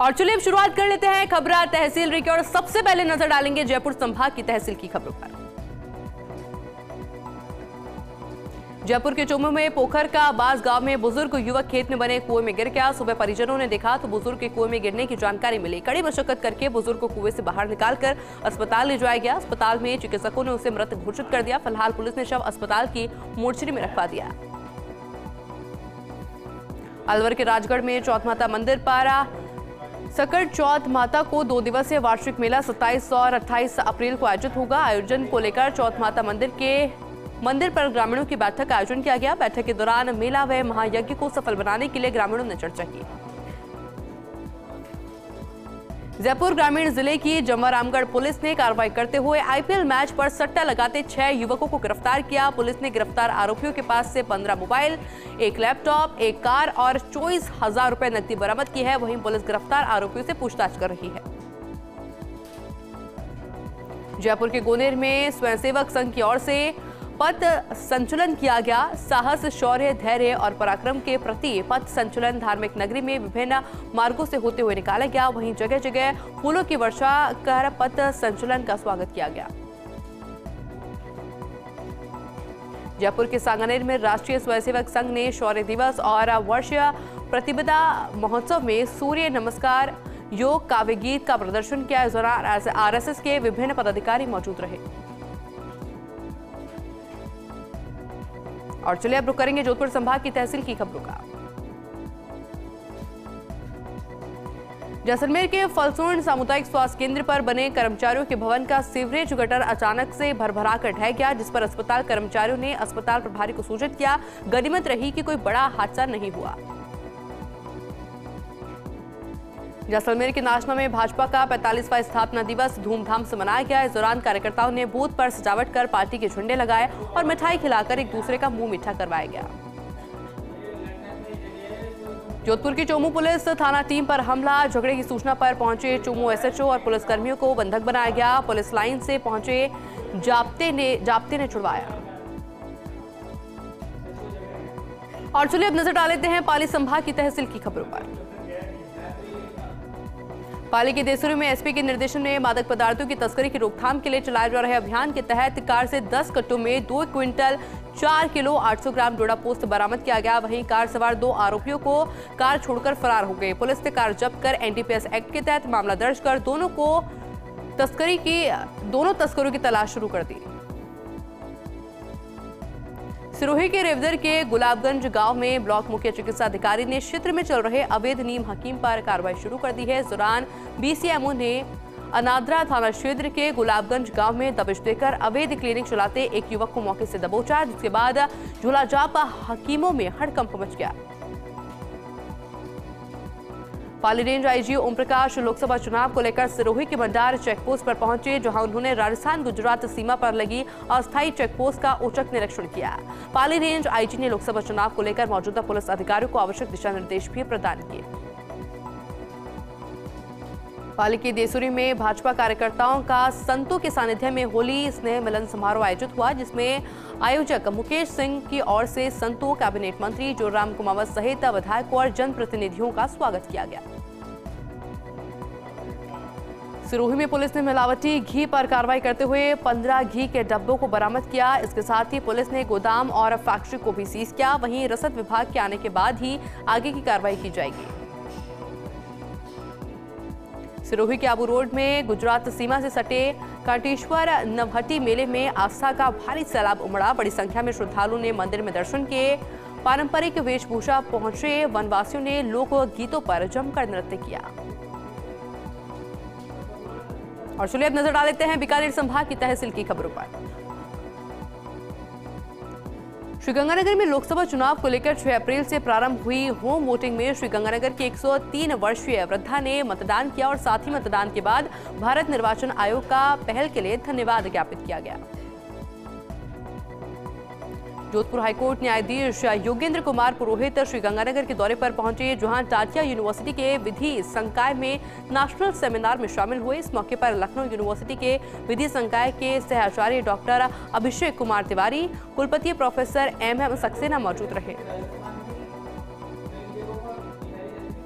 और चलिए अब शुरुआत कर लेते हैं खबरा तहसील री की, और सबसे पहले नजर डालेंगे जयपुर संभाग की तहसील की खबरों पर। जयपुर के चोमू में पोखर का बास गांव में बुजुर्ग युवक खेत में बने कुएं में गिर गया। सुबह परिजनों ने देखा तो बुजुर्ग के कुएं में गिरने की जानकारी मिली। कड़ी मशक्कत करके बुजुर्ग को कुएं से बाहर निकालकर अस्पताल ले जाया गया। अस्पताल में चिकित्सकों ने उसे मृत घोषित कर दिया। फिलहाल पुलिस ने शव अस्पताल की मोर्चरी में रखवा दिया। अलवर के राजगढ़ में चौथ माता मंदिर पारा सकड़ चौथ माता को 2 दिवसीय वार्षिक मेला 27 और 28 अप्रैल को आयोजित होगा। आयोजन को लेकर चौथ माता मंदिर पर ग्रामीणों की बैठक का आयोजन किया गया। बैठक के दौरान मेला व महायज्ञ को सफल बनाने के लिए ग्रामीणों ने चर्चा की। जयपुर ग्रामीण जिले की जमवारामगढ़ पुलिस ने कार्रवाई करते हुए आईपीएल मैच पर सट्टा लगाते 6 युवकों को गिरफ्तार किया। पुलिस ने गिरफ्तार आरोपियों के पास से 15 मोबाइल, एक लैपटॉप, एक कार और 24,000 रुपए नकदी बरामद की है। वहीं पुलिस गिरफ्तार आरोपियों से पूछताछ कर रही है। जयपुर के गोनेर में स्वयंसेवक संघ की ओर से पथ संचलन किया गया। साहस, शौर्य, धैर्य और पराक्रम के प्रति पथ संचलन धार्मिक नगरी में विभिन्न मार्गों से होते हुए निकाला गया। वहीं जगह जगह फूलों की वर्षा कर पथ संचलन का स्वागत किया गया। जयपुर के सांगानेर में राष्ट्रीय स्वयंसेवक संघ ने शौर्य दिवस और वर्षीय प्रतिबद्धता महोत्सव में सूर्य नमस्कार, योग, काव्य गीत का प्रदर्शन किया। इस दौरान RSS के विभिन्न पदाधिकारी मौजूद रहे। और चलिए अब रुक करेंगे जोधपुर संभाग की तहसील की खबरों का। जैसलमेर के फलसूर्ण सामुदायिक स्वास्थ्य केंद्र पर बने कर्मचारियों के भवन का सीवरेज गटर अचानक से भरभराकर ढह गया, जिस पर अस्पताल कर्मचारियों ने अस्पताल प्रभारी को सूचित किया। गनीमत रही कि कोई बड़ा हादसा नहीं हुआ। जैसलमेर के नाचना में भाजपा का 45वां स्थापना दिवस धूमधाम से मनाया गया। इस दौरान कार्यकर्ताओं ने बूथ पर सजावट कर पार्टी के झंडे लगाए और मिठाई खिलाकर एक दूसरे का मुंह मीठा करवाया गया। जोधपुर की चोमू पुलिस थाना टीम पर हमला। झगड़े की सूचना पर पहुंचे चोमू SHO और पुलिसकर्मियों को बंधक बनाया गया। पुलिस लाइन से पहुंचे जाप्ते ने छुड़वाया। और चलिए अब नजर डालते हैं पाली संभाग की तहसील की खबरों पर। पाली के देसुरी में SP के निर्देशन में मादक पदार्थों की तस्करी की रोकथाम के लिए चलाए जा रहे अभियान के तहत कार से 10 कट्टों में 2 क्विंटल 4 किलो 800 ग्राम डोडा पोस्त बरामद किया गया। वहीं कार सवार 2 आरोपियों को कार छोड़कर फरार हो गए। पुलिस ने कार जब्त कर NDPS एक्ट के तहत मामला दर्ज कर दोनों तस्करों की तलाश शुरू कर दी। सिरोही के रेवदर के गुलाबगंज गांव में ब्लॉक मुख्य चिकित्सा अधिकारी ने क्षेत्र में चल रहे अवैध नीम हकीम पर कार्रवाई शुरू कर दी है। इस दौरान BCMO ने अनादरा थाना क्षेत्र के गुलाबगंज गांव में दबिश देकर अवैध क्लिनिक चलाते एक युवक को मौके से दबोचा, जिसके बाद झोलाजापा हकीमों में हड़कंप मच गया। पाली रेंज IG ओमप्रकाश लोकसभा चुनाव को लेकर सिरोही के भंडार चेकपोस्ट पर पहुंचे, जहां उन्होंने राजस्थान गुजरात सीमा पर लगी अस्थायी चेकपोस्ट का औचक निरीक्षण किया। पाली रेंज IG ने लोकसभा चुनाव को लेकर मौजूदा पुलिस अधिकारियों को आवश्यक दिशा निर्देश भी प्रदान किए। पाली के देसुरी में भाजपा कार्यकर्ताओं का संतों के सानिध्य में होली स्नेह मिलन समारोह आयोजित हुआ, जिसमें आयोजक मुकेश सिंह की ओर से संतों, कैबिनेट मंत्री जोराम कुमावत सहित विधायकों और जनप्रतिनिधियों का स्वागत किया गया। सिरोही में पुलिस ने मिलावटी घी पर कार्रवाई करते हुए 15 घी के डब्बों को बरामद किया। इसके साथ ही पुलिस ने गोदाम और फैक्ट्री को भी सीज किया। वहीं रसद विभाग के आने के बाद ही आगे की कार्रवाई की जाएगी। सिरोही के आबू रोड में गुजरात सीमा से सटे कांटेश्वर नवहटी मेले में आस्था का भारी सैलाब उमड़ा। बड़ी संख्या में श्रद्धालुओं ने मंदिर में दर्शन किए। पारंपरिक वेशभूषा पहुंचे वनवासियों ने लोक गीतों पर जमकर नृत्य किया। और चलिए अब नजर डालते हैं बीकानेर संभाग की तहसील की खबरों पर। श्रीगंगानगर में लोकसभा चुनाव को लेकर 6 अप्रैल से प्रारंभ हुई होम वोटिंग में श्रीगंगानगर की 103 वर्षीय वृद्धा ने मतदान किया, और साथ ही मतदान के बाद भारत निर्वाचन आयोग का पहल के लिए धन्यवाद ज्ञापित किया गया। जोधपुर हाईकोर्ट न्यायाधीश योगेंद्र कुमार पुरोहित श्रीगंगानगर के दौरे पर पहुंचे, जहां टाटिया यूनिवर्सिटी के विधि संकाय में नेशनल सेमिनार में शामिल हुए। इस मौके पर लखनऊ यूनिवर्सिटी के विधि संकाय के सहआचार्य डॉक्टर अभिषेक कुमार तिवारी, कुलपति प्रोफेसर MM सक्सेना मौजूद रहे।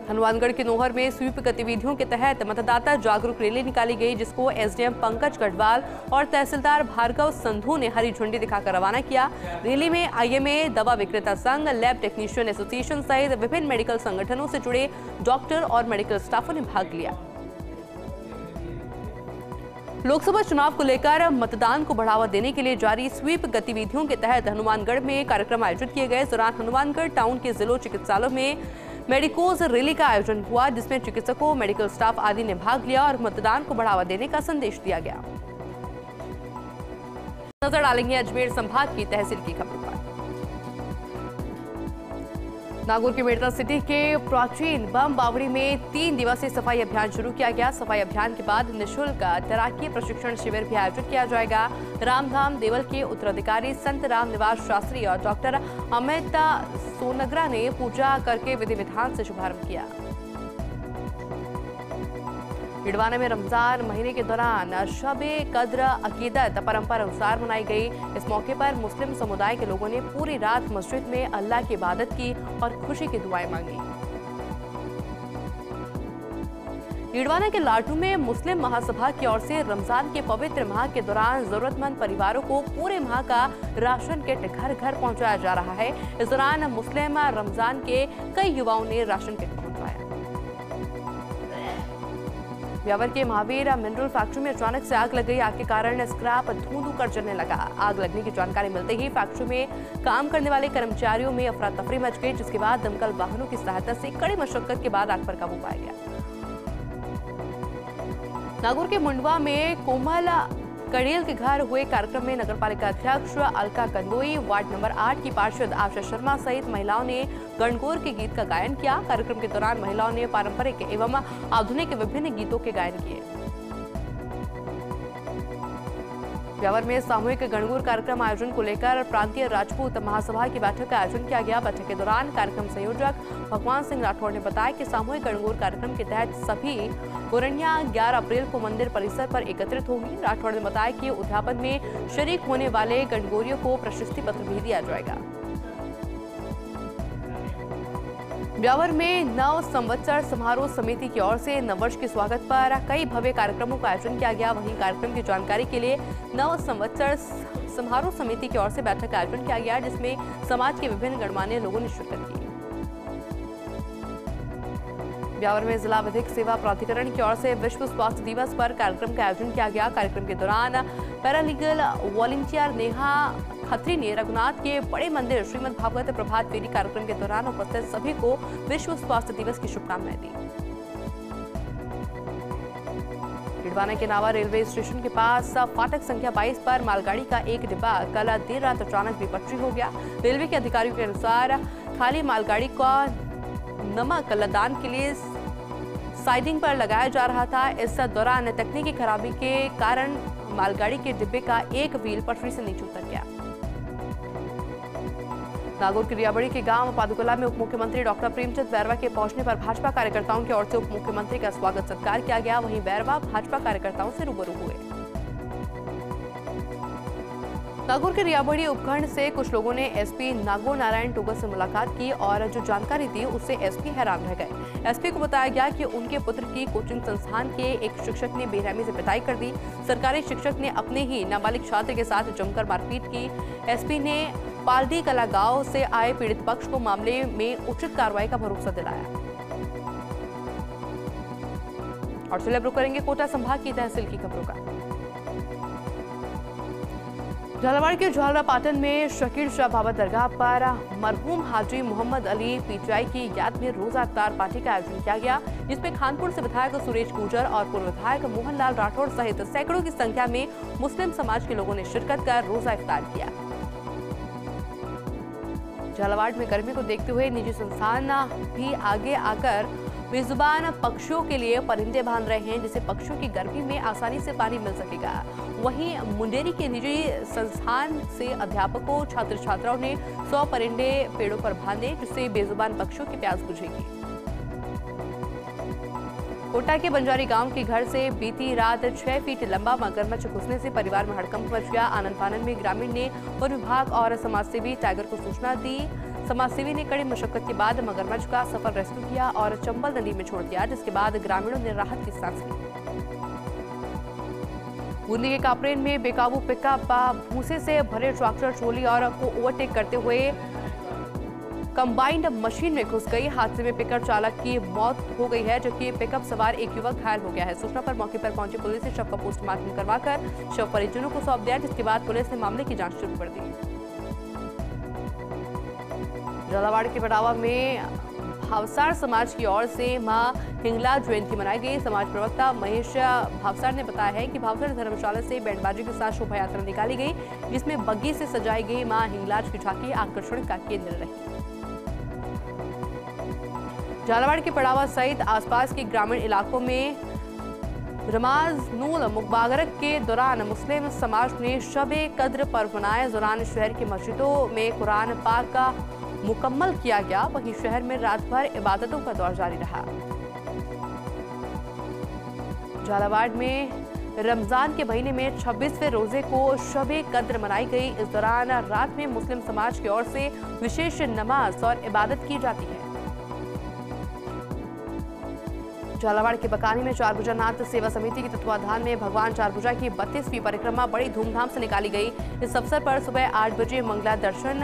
हनुमानगढ़ के नोहर में स्वीप गतिविधियों के तहत मतदाता जागरूक रैली निकाली गई, जिसको एसडीएम पंकज गढ़वाल और तहसीलदार भार्गव संधू ने हरी झंडी दिखाकर रवाना किया। रैली में आईएमए, दवा विक्रेता संघ, लैब टेक्नीशियन एसोसिएशन सहित विभिन्न मेडिकल संगठनों से जुड़े डॉक्टर और मेडिकल स्टाफों ने भाग लिया। लोकसभा चुनाव को लेकर मतदान को बढ़ावा देने के लिए जारी स्वीप गतिविधियों के तहत हनुमानगढ़ में कार्यक्रम आयोजित किए गए। इस दौरान हनुमानगढ़ टाउन के जिलों चिकित्सालयों में मेडिकोज रैली का आयोजन हुआ, जिसमें चिकित्सकों, मेडिकल स्टाफ आदि ने भाग लिया और मतदान को बढ़ावा देने का संदेश दिया गया। नजर डालेंगे अजमेर संभाग की तहसील की खबरों पर। नागौर के मेट्रो सिटी के प्राचीन बम बावड़ी में 3 दिवसीय सफाई अभियान शुरू किया गया। सफाई अभियान के बाद निःशुल्क तैराकी प्रशिक्षण शिविर भी आयोजित किया जाएगा। रामधाम देवल के उत्तराधिकारी संत रामनिवास शास्त्री और डॉक्टर अमित सोनगरा ने पूजा करके विधि विधान से शुभारंभ किया। इडवाना में रमजान महीने के दौरान शबे कद्र अकीदत परंपरा अनुसार मनाई गई। इस मौके पर मुस्लिम समुदाय के लोगों ने पूरी रात मस्जिद में अल्लाह की इबादत की और खुशी की दुआएं मांगी। इडवाना के लाटू में मुस्लिम महासभा की ओर से रमजान के पवित्र माह के दौरान जरूरतमंद परिवारों को पूरे माह का राशन किट घर घर पहुंचाया जा रहा है। इस दौरान मुस्लिम रमजान के कई युवाओं ने राशन किट पहुंचाया। ब्यावर के महावीर मिनरल फैक्ट्री में अचानक से आग लग गई। आग के कारण स्क्रैप धूं धूं कर जलने लगा। आग लगने की जानकारी मिलते ही फैक्ट्री में काम करने वाले कर्मचारियों में अफरा तफरी मच गई, जिसके बाद दमकल वाहनों की सहायता से कड़ी मशक्कत के बाद आग पर काबू पाया गया। नागौर के मुंडवा में कोमल कड़ेल के घर हुए कार्यक्रम में नगरपालिका अध्यक्ष अलका कंदोई, वार्ड नंबर 8 की पार्षद आशा शर्मा सहित महिलाओं ने गणगौर के गीत का गायन किया। कार्यक्रम के दौरान महिलाओं ने पारंपरिक एवं आधुनिक विभिन्न गीतों के गायन किए। ब्यावर में सामूहिक गणगौर कार्यक्रम आयोजन को लेकर प्रांतीय राजपूत महासभा की बैठक का आयोजन किया गया। बैठक के दौरान कार्यक्रम संयोजक भगवान सिंह राठौड़ ने बताया कि सामूहिक गणगौर कार्यक्रम के तहत सभी गोरनिया 11 अप्रैल को मंदिर परिसर पर एकत्रित होंगी। राठौड़ ने बताया कि उद्यापन में शरीक होने वाले गणगौरियों को प्रशस्ति पत्र भी दिया जाएगा। ब्यावर में नव संवत्सर समारोह समिति की ओर से नववर्ष के स्वागत पर कई भव्य कार्यक्रमों का आयोजन किया गया। वहीं कार्यक्रम की जानकारी के लिए नव संवत्सर समारोह समिति की ओर से बैठक का आयोजन किया गया, जिसमें समाज के विभिन्न गणमान्य लोगों ने शिरकत की। ब्यावर में जिला विधिक सेवा प्राधिकरण की ओर से विश्व स्वास्थ्य दिवस पर कार्यक्रम का आयोजन किया गया। कार्यक्रम के दौरान पैरालीगल वॉलंटियर नेहा खत्री ने रघुनाथ के बड़े मंदिर श्रीमद् भागवत प्रभात फेरी कार्यक्रम के दौरान उपस्थित सभी को विश्व स्वास्थ्य दिवस की शुभकामनाएं दी। डिडवाना के नावा रेलवे स्टेशन के पास फाटक संख्या 22 पर मालगाड़ी का एक डिब्बा कल देर रात अचानक बेपटरी हो गया। रेलवे के अधिकारियों के अनुसार खाली मालगाड़ी का नमक लदान के लिए साइडिंग पर लगाया जा रहा था। इस दौरान तकनीकी खराबी के कारण मालगाड़ी के डिब्बे का एक व्हील पटरी से नीचे उतर गया। नागौर के रियाबड़ी के गांव पादुकला में उपमुख्यमंत्री डॉक्टर प्रेमचंद बैरवा के पहुंचने पर भाजपा कार्यकर्ताओं की ओर से उपमुख्यमंत्री का स्वागत सत्कार किया गया। वहीं बैरवा भाजपा कार्यकर्ताओं से रूबरू हुए। नागौर के रियाबड़ी उपखंड से कुछ लोगों ने एसपी नागौर नारायण टोगर से मुलाकात की और जो जानकारी दी उससे एसपी हैरान रह गए। एसपी को बताया गया कि उनके पुत्र की कोचिंग संस्थान के एक शिक्षक ने बेरहमी से पिटाई कर दी। सरकारी शिक्षक ने अपने ही नाबालिग छात्र के साथ जमकर मारपीट की। एसपी ने पालडी कला गांव से आए पीड़ित पक्ष को मामले में उचित कार्रवाई का भरोसा दिलाया। और चलिए रुक करेंगे कोटा संभाग की तहसील की खबरों का। झालावाड़ के झालरा पाटन में शकीर शाह बाबा दरगाह पर मरहूम हाजी मोहम्मद अली पीटीआई की याद में रोजा अफ्तार पार्टी का आयोजन किया गया, जिसमें खानपुर से विधायक सुरेश गुर्जर और पूर्व विधायक मोहनलाल राठौड़ सहित सैकड़ों की संख्या में मुस्लिम समाज के लोगों ने शिरकत कर रोजा इफ्तार किया। झालावाड़ में गर्मी को देखते हुए निजी संस्थान भी आगे आकर बेजुबान पक्षियों के लिए परिंदे बांध रहे हैं, जिससे पक्षियों की गर्मी में आसानी से पानी मिल सकेगा। वहीं मुंडेरी के निजी संस्थान से अध्यापकों छात्र छात्राओं ने 100 परिंदे पेड़ों पर बांधे, जिससे बेजुबान पक्षियों की प्यास बुझेगी। कोटा के बंजारी गांव के घर से बीती रात 6 फीट लंबा मगरमच्छ घुसने से परिवार में हड़कंप मच गया। आनन फानन में ग्रामीण ने वन विभाग और समाजसेवी टाइगर को सूचना दी। समाजसेवी ने कड़ी मशक्कत के बाद मगरमच्छ का सफल रेस्क्यू किया और चंबल नदी में छोड़ दिया, जिसके बाद ग्रामीणों ने राहत की सांस ली। बूंदी के कापरेन में बेकाबू पिकअप भूसे से भरे ट्रैक्टर ट्रोली और को ओवरटेक करते हुए कंबाइंड मशीन में घुस गई। हादसे में पिकअप चालक की मौत हो गई है, जबकि पिकअप सवार एक युवक घायल हो गया है। सूचना पर मौके पर पहुंची पुलिस ने शव का पोस्टमार्टम करवाकर शव परिजनों को सौंप दिया, जिसके बाद पुलिस ने मामले की जांच शुरू कर दी। झालावाड़ के बटावा में भावसार समाज की ओर से मां हिंगला जयंती मनाई गई। समाज प्रवक्ता महेश भावसार ने बताया है कि भावसार धर्मशाला से बैंडबाजी के साथ शोभा यात्रा निकाली गई, जिसमें बग्घी से सजाई गई मां हिंगलाज की झांकी आकर्षण का केंद्र रही। झालावाड़ के पड़ावा सहित आसपास के ग्रामीण इलाकों में रमाज़ानुल मुबारक के दौरान मुस्लिम समाज ने शब-ए-कद्र पर्व मनाया। दौरान शहर की मस्जिदों में कुरान पाक का मुकम्मल किया गया। वहीं शहर में रात भर इबादतों का दौर जारी रहा। झालावाड़ में रमजान के महीने में 26वें रोजे को शब-ए-कद्र मनाई गई। इस दौरान रात में मुस्लिम समाज की ओर से विशेष नमाज और इबादत की जाती है। झालावाड़ के बकानी में चारभुजा नाथ सेवा समिति के तत्वाधान में भगवान चारभुजा की 32वीं परिक्रमा बड़ी धूमधाम से निकाली गई। इस अवसर पर सुबह 8 बजे मंगला दर्शन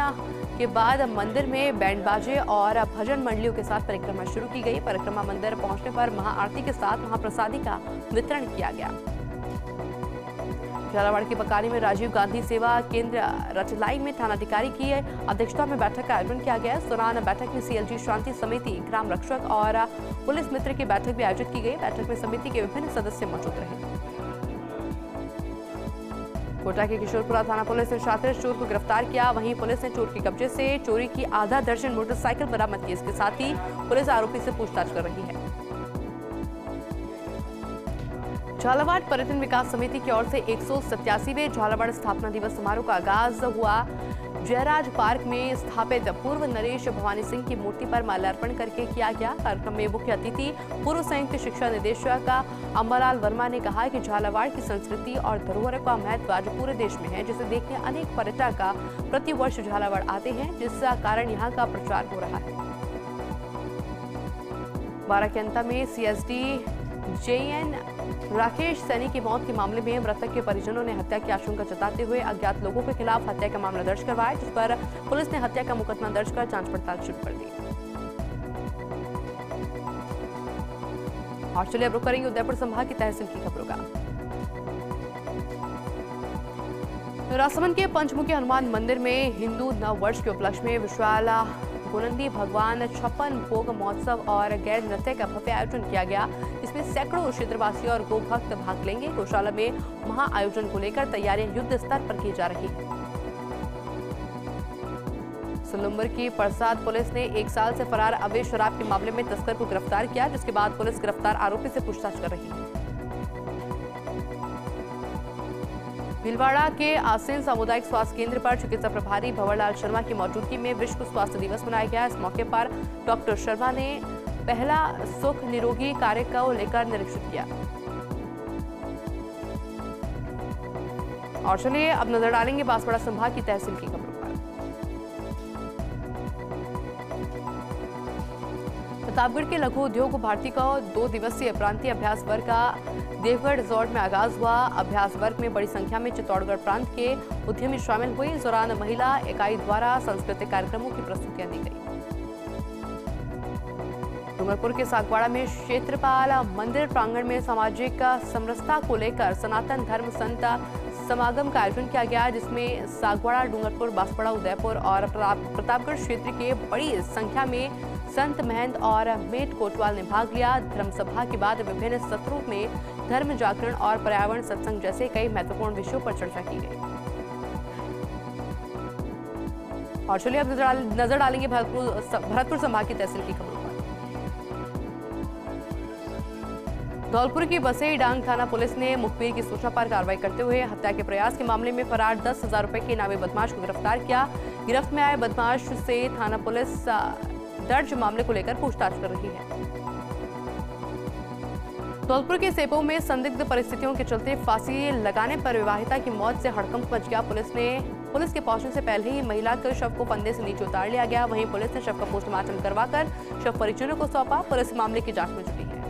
के बाद मंदिर में बैंड बाजे और भजन मंडलियों के साथ परिक्रमा शुरू की गई। परिक्रमा मंदिर पहुंचने पर महाआरती के साथ महाप्रसादी का वितरण किया गया। झालावाड़ के बकानी में राजीव गांधी सेवा केंद्र रटलाई में थानाधिकारी की अध्यक्षता में बैठक का आयोजन किया गया। दौरान बैठक में सीएलजी शांति समिति, ग्राम रक्षक और पुलिस मित्र की बैठक भी आयोजित की गई। बैठक में समिति के विभिन्न सदस्य मौजूद रहे। कोटा के किशोरपुरा थाना पुलिस ने शातिर चोर को गिरफ्तार किया। वहीं पुलिस ने चोर के कब्जे से चोरी की आधा दर्जन मोटरसाइकिल बरामद की। इसके साथ ही पुलिस आरोपी से पूछताछ कर रही है। झालावाड़ पर्यटन विकास समिति की ओर से 187वें झालावाड़ स्थापना दिवस समारोह का आगाज हुआ। जयराज पार्क में स्थापित पूर्व नरेश भवानी सिंह की मूर्ति पर माल्यार्पण करके किया गया। कार्यक्रम में मुख्य अतिथि पूर्व संयुक्त शिक्षा निदेशक अम्बालाल वर्मा ने कहा कि झालावाड़ की संस्कृति और धरोहरों का महत्व आज पूरे देश में है, जिसे देखने अनेक पर्यटक प्रतिवर्ष झालावाड़ आते हैं, जिसका कारण यहाँ का प्रचार हो रहा है। बाराकेंता में CSD JN राकेश सैनी की मौत के मामले में मृतक के परिजनों ने हत्या की आशंका जताते हुए अज्ञात लोगों के खिलाफ हत्या का मामला दर्ज करवाया, जिस पर पुलिस ने हत्या का मुकदमा दर्ज कर जांच पड़ताल शुरू कर दी। और चलिए अब रुक करेंगे उदयपुर संभाग की तहसील की खबरों का। राजसमंद के पंचमुखी हनुमान मंदिर में हिंदू नववर्ष के उपलक्ष्य में विशाल बुलंदी भगवान 56 भोग महोत्सव और गैर नृत्य का भव्य आयोजन किया गया। इसमें सैकड़ों क्षेत्रवासी और गोभक्त भाग लेंगे। गौशाला में महाआयोजन को लेकर तैयारियां युद्ध स्तर पर की जा रही है। सुलुम्बर की परसाद पुलिस ने 1 साल से फरार अवैध शराब के मामले में तस्कर को गिरफ्तार किया, जिसके बाद पुलिस गिरफ्तार आरोपी से पूछताछ कर रही है। भीलवाड़ा के आसीन सामुदायिक स्वास्थ्य केंद्र पर चिकित्सा प्रभारी भंवरलाल शर्मा की मौजूदगी में विश्व स्वास्थ्य दिवस मनाया गया। इस मौके पर डॉक्टर शर्मा ने पहला सुख निरोगी कार्य को लेकर निरीक्षण किया। और चलिए अब नजर डालेंगे बांसवाड़ा संभाग की तहसील की खबरों पर। प्रतापगढ़ के लघु उद्योग भारती का 2 दिवसीय प्रांतीय अभ्यास वर्ग का देवगढ़ रिजॉर्ट में आगाज हुआ। अभ्यास वर्ग में बड़ी संख्या में चित्तौड़गढ़ प्रांत के उद्यमी शामिल हुए। इस दौरान महिला इकाई द्वारा सांस्कृतिक कार्यक्रमों की प्रस्तुतियां दी गई। डूंगरपुर के सागवाड़ा में क्षेत्रपाल मंदिर प्रांगण में सामाजिक समरसता को लेकर सनातन धर्म संत समागम का आयोजन किया गया, जिसमें सागवाड़ा, डूंगरपुर, बांसवाड़ा, उदयपुर और प्रतापगढ़ क्षेत्र के बड़ी संख्या में संत महंत और मेट कोतवाल ने भाग लिया। धर्मसभा के बाद विभिन्न सत्रों में धर्म जागरण और पर्यावरण सत्संग जैसे कई महत्वपूर्ण विषयों पर चर्चा की गई। और चलिए अब नजर डालेंगे भरतपुर संभाग की तहसील की खबरों पर। धौलपुर की बसई डांग थाना पुलिस ने मुखबिर की सूचना पर कार्रवाई करते हुए हत्या के प्रयास के मामले में फरार 10,000 रुपए के इनामी बदमाश को गिरफ्तार किया। गिरफ्त में आए बदमाश से थाना पुलिस दर्ज मामले को लेकर पूछताछ कर रही है। धौलपुर के सेपो में संदिग्ध परिस्थितियों के चलते फांसी लगाने पर विवाहिता की मौत से हड़कंप मच गया। पुलिस ने पुलिस के पहुंचने से पहले ही महिला के शव को फंदे से नीचे उतार लिया गया। वहीं पुलिस ने शव का पोस्टमार्टम करवाकर शव परिजनों को सौंपा। पुलिस मामले की जांच में जुटी है।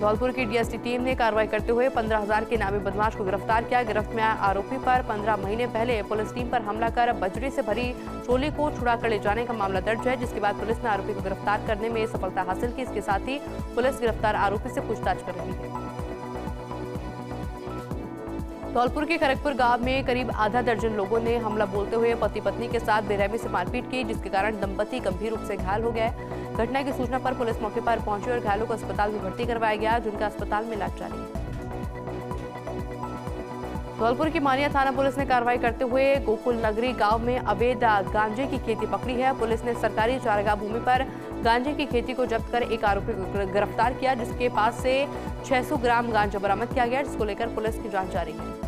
धौलपुर की डीएसटी टीम ने कार्रवाई करते हुए 15,000 के नामी बदमाश को गिरफ्तार किया। गिरफ्त में आए आरोपी पर 15 महीने पहले पुलिस टीम पर हमला कर बजरी से भरी चोली को छुड़ा कर ले जाने का मामला दर्ज है, जिसके बाद पुलिस ने आरोपी को गिरफ्तार करने में सफलता हासिल की। इसके साथ ही पुलिस गिरफ्तार आरोपी से पूछताछ कर रही है। धौलपुर के खरगपुर गांव में करीब आधा दर्जन लोगों ने हमला बोलते हुए पति पत्नी के साथ बेरहमी से मारपीट की, जिसके कारण दंपति गंभीर रूप से घायल हो गए। घटना की सूचना पर पुलिस मौके पर पहुंची और घायलों को अस्पताल में भर्ती करवाया गया, जिनका अस्पताल में इलाज जारी है। धौलपुर की मानिया थाना पुलिस ने कार्रवाई करते हुए गोकुल नगरी गांव में अवैध गांजे की खेती पकड़ी है। पुलिस ने सरकारी चारागाह भूमि पर गांजे की खेती को जब्त कर एक आरोपी को गिरफ्तार किया, जिसके पास से 600 ग्राम गांजा बरामद किया गया, जिसको लेकर पुलिस की जांच जारी है।